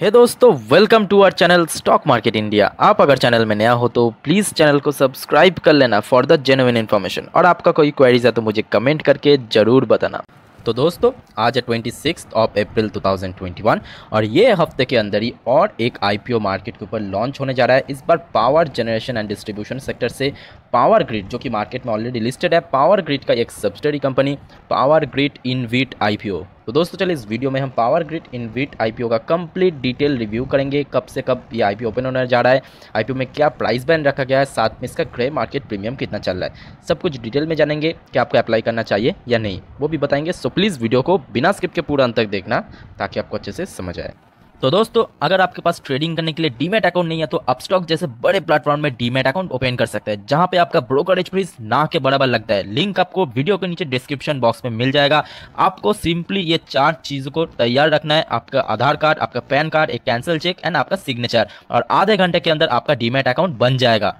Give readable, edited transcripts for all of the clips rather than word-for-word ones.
हे दोस्तों, welcome to our channel stock market India. आप अगर चैनल में नया हो तो प्लीज़ चैनल को सब्सक्राइब कर लेना फॉर द जेन्युइन इन्फॉर्मेशन। और आपका कोई क्वेरीज है तो मुझे कमेंट करके ज़रूर बताना। तो दोस्तों, आज है 26 अप्रैल 2021 और ये हफ्ते के अंदर ही और एक IPO मार्केट के ऊपर लॉन्च होने जा रहा है। इस बार power generation and distribution sector से पावर ग्रिड, जो कि मार्केट में ऑलरेडी लिस्टेड है, पावर ग्रिड का एक subsidiary company power grid InvIT IPO। तो दोस्तों चलिए, इस वीडियो में हम पावर ग्रिड InvIT IPO का कंप्लीट डिटेल रिव्यू करेंगे। कब से कब ये IPO ओपन होने जा रहा है, IPO में क्या प्राइस बैंड रखा गया है, साथ में इसका ग्रे मार्केट प्रीमियम कितना चल रहा है, सब कुछ डिटेल में जानेंगे। कि आपको अप्लाई करना चाहिए या नहीं वो भी बताएंगे। सो प्लीज़ वीडियो को बिना स्किप के पूरा अंत तक देखना ताकि आपको अच्छे से समझ आए। तो दोस्तों, अगर आपके पास ट्रेडिंग करने के लिए डीमैट अकाउंट नहीं है तो अपस्टॉक जैसे बड़े प्लेटफॉर्म में डीमैट अकाउंट ओपन कर सकते हैं, जहां पे आपका ब्रोकरेज फीस ना के बराबर लगता है। लिंक आपको वीडियो के नीचे डिस्क्रिप्शन बॉक्स में मिल जाएगा। आपको सिंपली ये चार चीज़ों को तैयार रखना है, आपका आधार कार्ड, आपका पैन कार्ड, एक कैंसिल चेक एंड आपका सिग्नेचर, और आधे घंटे के अंदर आपका डीमैट अकाउंट बन जाएगा।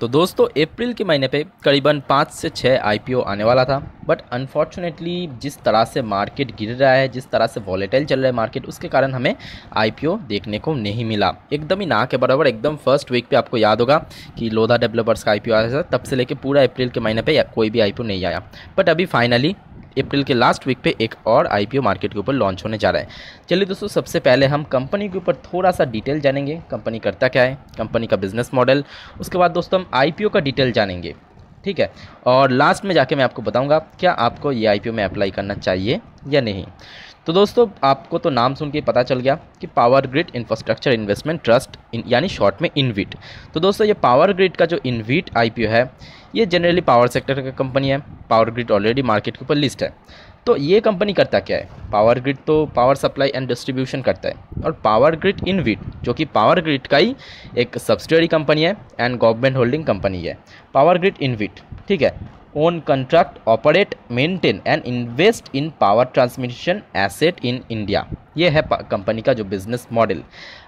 तो दोस्तों, अप्रैल के महीने पे करीबन 5 से 6 IPO आने वाला था, बट अनफॉर्चुनेटली जिस तरह से मार्केट गिर रहा है, जिस तरह से वॉलेटाइल चल रहा है मार्केट, उसके कारण हमें IPO देखने को नहीं मिला। एकदम ही ना के बराबर, एकदम फर्स्ट वीक पे आपको याद होगा कि लोधा डेवलपर्स का IPO आया था, तब से लेके पूरा अप्रैल के महीने पर कोई भी IPO नहीं आया। बट अभी फाइनली अप्रैल के लास्ट वीक पे एक और IPO मार्केट के ऊपर लॉन्च होने जा रहा है। चलिए दोस्तों, सबसे पहले हम कंपनी के ऊपर थोड़ा सा डिटेल जानेंगे, कंपनी करता क्या है, कंपनी का बिजनेस मॉडल। उसके बाद दोस्तों हम IPO का डिटेल जानेंगे, ठीक है, और लास्ट में जाके मैं आपको बताऊंगा क्या आपको ये IPO में अप्लाई करना चाहिए या नहीं। तो दोस्तों, आपको तो नाम सुन के पता चल गया कि power grid infrastructure investment trust, यानी शॉर्ट में InvIT। तो दोस्तों, ये पावर ग्रिड का जो InvIT IPO है, ये जनरली पावर सेक्टर का कंपनी है। पावर ग्रिड ऑलरेडी मार्केट के ऊपर लिस्ट है। तो ये कंपनी करता क्या है? पावर ग्रिड तो पावर सप्लाई एंड डिस्ट्रीब्यूशन करता है, और पावर ग्रिड InvIT जो कि पावर ग्रिड का ही एक सब्सिडियरी कंपनी है एंड गवर्नमेंट होल्डिंग कंपनी है। पावर ग्रिड InvIT, ठीक है, own, contract, operate, maintain and invest in power transmission asset in India. ये है कंपनी का जो बिजनेस मॉडल।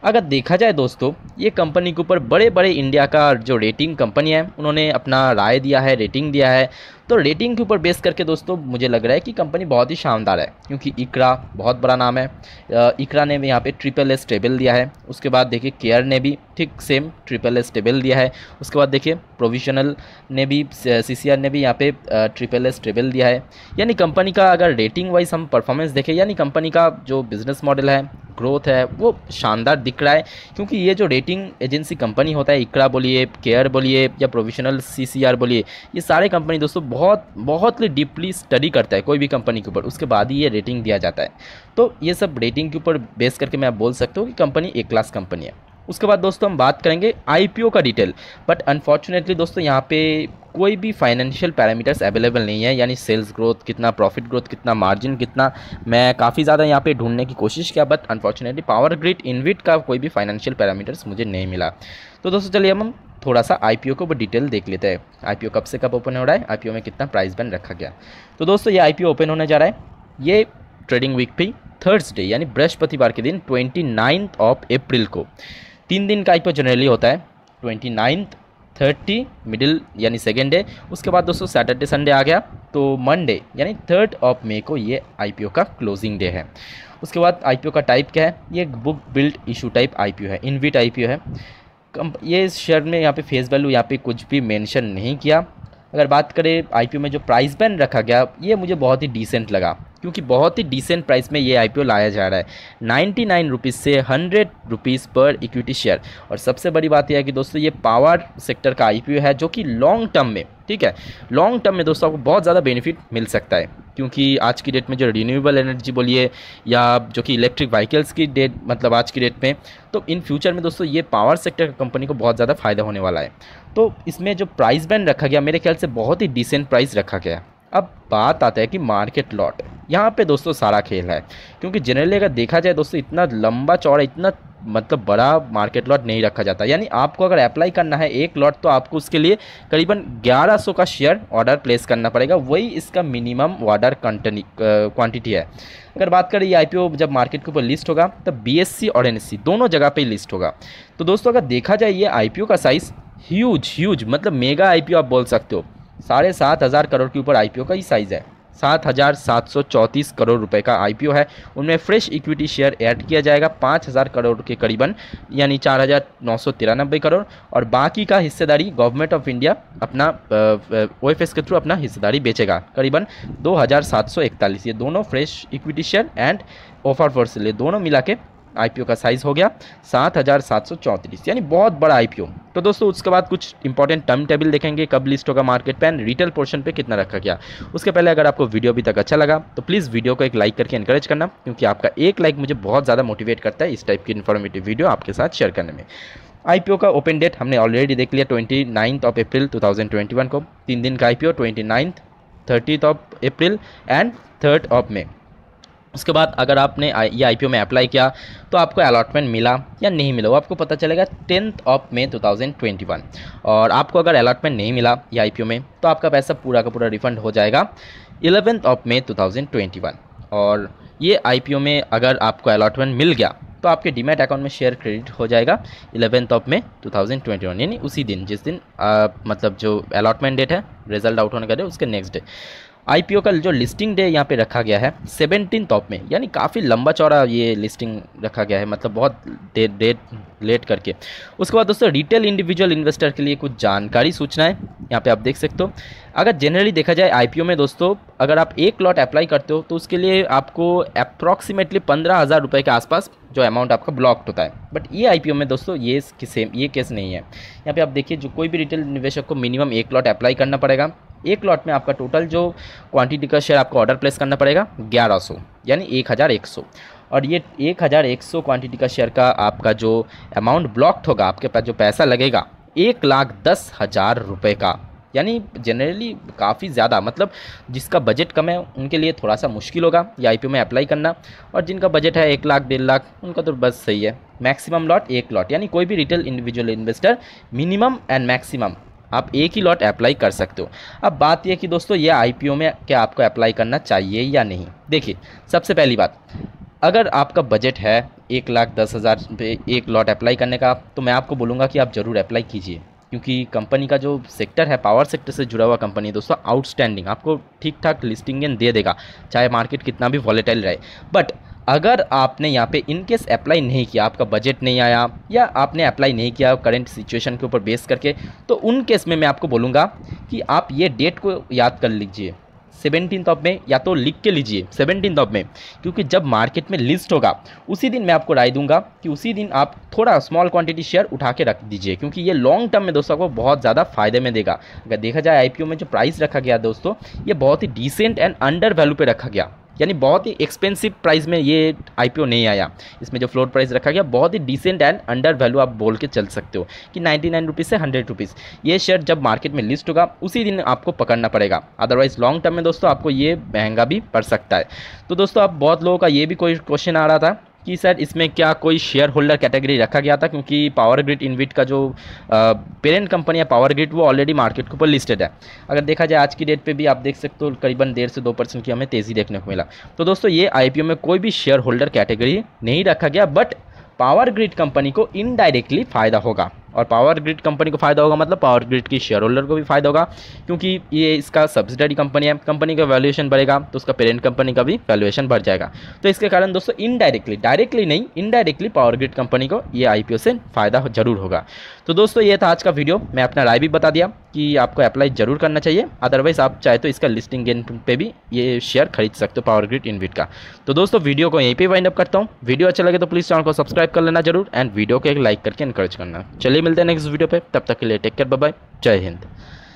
अगर देखा जाए दोस्तों, ये कंपनी के ऊपर बड़े बड़े इंडिया का जो रेटिंग कंपनी है, उन्होंने अपना राय दिया है, रेटिंग दिया है। तो रेटिंग के ऊपर बेस करके दोस्तों मुझे लग रहा है कि कंपनी बहुत ही शानदार है, क्योंकि ICRA बहुत बड़ा नाम है। ICRA ने भी यहाँ पे AAA स्टेबल दिया है। उसके बाद देखिए CARE ने भी ठीक सेम AAA स्टेबल दिया है। उसके बाद देखिए प्रोविजनल ने भी, CCR ने भी यहाँ पे AAA स्टेबल दिया है। यानी कंपनी का अगर रेटिंग वाइज हम परफॉर्मेंस देखें, यानी कंपनी का जो बिजनेस मॉडल है, ग्रोथ है, वो शानदार दिख रहा है। क्योंकि ये जो रेटिंग एजेंसी कंपनी होता है, ICRA बोलिए, CARE बोलिए या प्रोविजनल CCR बोलिए, ये सारे कंपनी दोस्तों बहुत ही डीपली स्टडी करता है कोई भी कंपनी के ऊपर, उसके बाद ही ये रेटिंग दिया जाता है। तो ये सब रेटिंग के ऊपर बेस करके मैं बोल सकता हूँ कि कंपनी एक क्लास कंपनी है। उसके बाद दोस्तों हम बात करेंगे IPO का डिटेल। बट अनफॉर्चुनेटली दोस्तों, यहाँ पे कोई भी फाइनेंशियल पैरामीटर्स अवेलेबल नहीं है, यानी सेल्स ग्रोथ कितना, प्रॉफिट ग्रोथ कितना, मार्जिन कितना। मैं काफ़ी ज़्यादा यहाँ पे ढूंढने की कोशिश किया, but unfortunately power grid InvIT का कोई भी फाइनेंशियल पैरामीटर्स मुझे नहीं मिला। तो दोस्तों चलिए, हम थोड़ा सा IPO को डिटेल देख लेते हैं। IPO कब से कब ओपन हो रहा है, IPO में कितना प्राइस बैंड रखा गया। तो दोस्तों, ये IPO ओपन होने जा रहा है ये ट्रेडिंग वीक पे थर्सडे, यानी बृहस्पतिवार के दिन 29 अप्रैल को। 3 दिन का IPO जनरली होता है, 29, 30 मिडिल यानी सेकेंड डे। उसके बाद दोस्तों सैटरडे संडे आ गया, तो मंडे यानी 3 मई को ये IPO का क्लोजिंग डे है। उसके बाद IPO का टाइप क्या है, ये book build issue type IPO है, InvIT IPO है। ये इस शेयर में यहाँ पे फेस वैल्यू यहाँ पे कुछ भी मेंशन नहीं किया। अगर बात करें IPO में जो प्राइस बैंड रखा गया, ये मुझे बहुत ही डिसेंट लगा, क्योंकि बहुत ही डिसेंट प्राइस में ये IPO लाया जा रहा है, 99 रुपीज़ से 100 रुपीज़ पर इक्विटी शेयर। और सबसे बड़ी बात यह है कि दोस्तों, ये पावर सेक्टर का IPO है जो कि लॉन्ग टर्म में, ठीक है, लॉन्ग टर्म में दोस्तों आपको बहुत ज़्यादा बेनिफिट मिल सकता है। क्योंकि आज की डेट में जो रिन्यूएबल एनर्जी बोलिए या जो कि इलेक्ट्रिक व्हीकल्स की डेट, मतलब आज की डेट में, तो इन फ्यूचर में दोस्तों ये पावर सेक्टर कंपनी को बहुत ज़्यादा फ़ायदा होने वाला है। तो इसमें जो प्राइस बैंड रखा गया, मेरे ख्याल से बहुत ही डिसेंट प्राइस रखा गया। अब बात आता है कि मार्केट लॉट, यहाँ पे दोस्तों सारा खेल है। क्योंकि जनरली अगर देखा जाए दोस्तों, इतना लंबा चौड़ा, इतना मतलब बड़ा मार्केट लॉट नहीं रखा जाता। यानी आपको अगर अप्लाई करना है एक लॉट, तो आपको उसके लिए करीबन 1100 का शेयर ऑर्डर प्लेस करना पड़ेगा, वही इसका मिनिमम ऑर्डर क्वांटिटी है। अगर बात करें ये IPO जब मार्केट के ऊपर लिस्ट होगा, तब BSE और NSE दोनों जगह पर लिस्ट होगा। तो दोस्तों अगर देखा जाए, ये IPO का साइज़ ह्यूज मतलब मेगा IPO आप बोल सकते हो। 7,500 करोड़ के ऊपर IPO का ही साइज़ है। 7,734 करोड़ रुपए का आईपीओ है। उनमें फ्रेश इक्विटी शेयर ऐड किया जाएगा 5,000 करोड़ के करीबन, यानी 4,993 करोड़, और बाकी का हिस्सेदारी गवर्नमेंट ऑफ इंडिया अपना ओएफएस के थ्रू अपना हिस्सेदारी बेचेगा करीबन 2,741। ये दोनों fresh equity share and offer for sale दोनों मिला के आईपीओ का साइज हो गया 7,734, यानी बहुत बड़ा आईपीओ। तो दोस्तों उसके बाद कुछ इंपॉर्टेंट टर्म टेबल देखेंगे, कब लिस्ट होगा मार्केट पैन, रिटेल पोर्शन पे कितना रखा गया। उसके पहले अगर आपको वीडियो अभी तक अच्छा लगा तो प्लीज़ वीडियो को एक लाइक करके एनकरेज करना, क्योंकि आपका एक लाइक मुझे बहुत ज़्यादा मोटिवेट करता है इस टाइप की इन्फॉर्मेटिव वीडियो आपके साथ शेयर करने में। आईपीओ का ओपन डेट हमने ऑलरेडी देख लिया 29 अप्रैल 2021 को, 3 दिन का आईपीओ 29, 30 अप्रैल एंड 3 मई। उसके बाद अगर आपने ये आईपीओ में अप्लाई किया तो आपको अलॉटमेंट मिला या नहीं मिला वो आपको पता चलेगा 10 मई 2021, और आपको अगर अलॉटमेंट नहीं मिला ये आईपीओ में तो आपका पैसा पूरा का पूरा रिफंड हो जाएगा 11 मई 2021। और ये आईपीओ में अगर आपको अलॉटमेंट मिल गया तो आपके डीमैट अकाउंट में शेयर क्रेडिट हो जाएगा 11 मई 2021, यानी उसी दिन जिस दिन मतलब जो अलॉटमेंट डेट है रिजल्ट आउट होने का डे उसके नेक्स्ट डे। आईपीओ का जो लिस्टिंग डे यहाँ पे रखा गया है 17 मई, यानी काफ़ी लंबा चौड़ा ये लिस्टिंग रखा गया है, मतलब बहुत डेट लेट करके। उसके बाद दोस्तों रिटेल इंडिविजुअल इन्वेस्टर के लिए कुछ जानकारी सूचनाएं यहाँ पे आप देख सकते हो। अगर जनरली देखा जाए आईपीओ में दोस्तों अगर आप एक लॉट अप्लाई करते हो तो उसके लिए आपको अप्रॉक्सीमेटली 15,000 रुपये के आसपास जो अमाउंट आपका ब्लॉक्ड होता है, बट ये आईपीओ में दोस्तों ये सेम ये केस नहीं है। यहाँ पे आप देखिए जो कोई भी रिटेल निवेशक को मिनिमम एक लॉट अप्लाई करना पड़ेगा, एक लॉट में आपका टोटल जो क्वांटिटी का शेयर आपको ऑर्डर प्लेस करना पड़ेगा 1100, यानी 1,100, और ये 1,100 क्वांटिटी का शेयर का आपका जो अमाउंट ब्लॉक्ड होगा आपके पास जो पैसा लगेगा 1,10,000 रुपये का, यानी जनरली काफ़ी ज़्यादा, मतलब जिसका बजट कम है उनके लिए थोड़ा सा मुश्किल होगा ये आईपीओ में अप्लाई करना, और जिनका बजट है 1 लाख 1.5 लाख उनका तो बस सही है। मैक्सिमम लॉट एक लॉट, यानी कोई भी retail individual investor minimum and maximum आप एक ही लॉट अप्लाई कर सकते हो। अब बात यह कि दोस्तों यह आईपीओ में क्या आपको अप्लाई करना चाहिए या नहीं, देखिए सबसे पहली बात अगर आपका बजट है 1,10,000 पे एक लॉट अप्लाई करने का तो मैं आपको बोलूँगा कि आप ज़रूर अप्लाई कीजिए, क्योंकि कंपनी का जो सेक्टर है पावर सेक्टर से जुड़ा हुआ कंपनी दोस्तों आउटस्टैंडिंग आपको ठीक ठाक लिस्टिंग दे देगा चाहे मार्केट कितना भी वॉलेटाइल रहे। बट अगर आपने यहाँ पे इनकेस अप्लाई नहीं किया, आपका बजट नहीं आया या आपने अप्लाई नहीं किया करंट सिचुएशन के ऊपर बेस करके, तो उन केस में मैं आपको बोलूँगा कि आप ये डेट को याद कर लीजिए 17 मई, या तो लिख के लीजिए 17 मई, क्योंकि जब मार्केट में लिस्ट होगा उसी दिन मैं आपको राय दूंगा कि उसी दिन आप थोड़ा स्मॉल क्वांटिटी शेयर उठा के रख दीजिए, क्योंकि ये लॉन्ग टर्म में दोस्तों को बहुत ज़्यादा फायदे में देगा। अगर देखा जाए आईपीओ में जो प्राइस रखा गया दोस्तों ये बहुत ही डिसेंट एंड अंडर वैल्यू पे रखा गया, यानी बहुत ही एक्सपेंसिव प्राइस में ये आईपीओ नहीं आया। इसमें जो फ्लोर प्राइस रखा गया बहुत ही डिसेंट एंड अंडर वैल्यू आप बोल के चल सकते हो कि 99 रुपीज़ से 100 रुपीज़। ये शेयर जब मार्केट में लिस्ट होगा उसी दिन आपको पकड़ना पड़ेगा, अदरवाइज लॉन्ग टर्म में दोस्तों आपको ये महंगा भी पड़ सकता है। तो दोस्तों आप बहुत लोगों का ये भी कोई क्वेश्चन आ रहा था कि सर इसमें क्या कोई शेयर होल्डर कैटेगरी रखा गया था, क्योंकि पावर ग्रिड इनविट का जो पेरेंट कंपनी है पावर ग्रिड वो ऑलरेडी मार्केट के ऊपर लिस्टेड है। अगर देखा जाए आज की डेट पे भी आप देख सकते हो करीबन 1.5 से 2% की हमें तेज़ी देखने को मिला। तो दोस्तों ये आईपीओ में कोई भी शेयर होल्डर कैटेगरी नहीं रखा गया, बट पावर ग्रिड कंपनी को इनडायरेक्टली फ़ायदा होगा, और पावर ग्रिड कंपनी को फ़ायदा होगा मतलब पावर ग्रिड की शेयर होल्डर को भी फ़ायदा होगा, क्योंकि ये इसका सब्सिडरी कंपनी है, कंपनी का वैल्यूएशन बढ़ेगा तो उसका पेरेंट कंपनी का भी वैल्यूएशन बढ़ जाएगा। तो इसके कारण दोस्तों इनडायरेक्टली, डायरेक्टली नहीं इनडायरेक्टली पावर ग्रिड कंपनी को ये आईपीओ से फ़ायदा जरूर होगा। तो दोस्तों ये था आज का वीडियो, मैं अपना राय भी बता दिया कि आपको अप्लाई जरूर करना चाहिए, अदरवाइज़ आप चाहे तो इसका लिस्टिंग गेन पे भी ये शेयर खरीद सकते हो पावर ग्रिड इनविट का। तो दोस्तों वीडियो को यहीं पे वाइंड अप करता हूँ, वीडियो अच्छा लगे तो प्लीज़ चैनल को सब्सक्राइब कर लेना जरूर, एंड वीडियो को एक लाइक करके एनकरेज करना। चलिए मिलते हैं नेक्स्ट वीडियो पे, तब तक के लिए टेक केयर, बाय बाय, जय हिंद।